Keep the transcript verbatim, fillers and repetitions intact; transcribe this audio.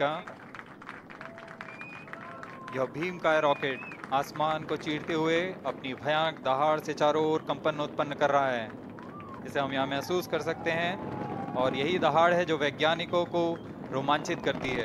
का यह भीम का रॉकेट आसमान को चीरते हुए अपनी भयानक दहाड़ से चारों ओर कंपन उत्पन्न कर रहा है, जिसे हम यहाँ महसूस कर सकते हैं, और यही दहाड़ है जो वैज्ञानिकों को रोमांचित करती है।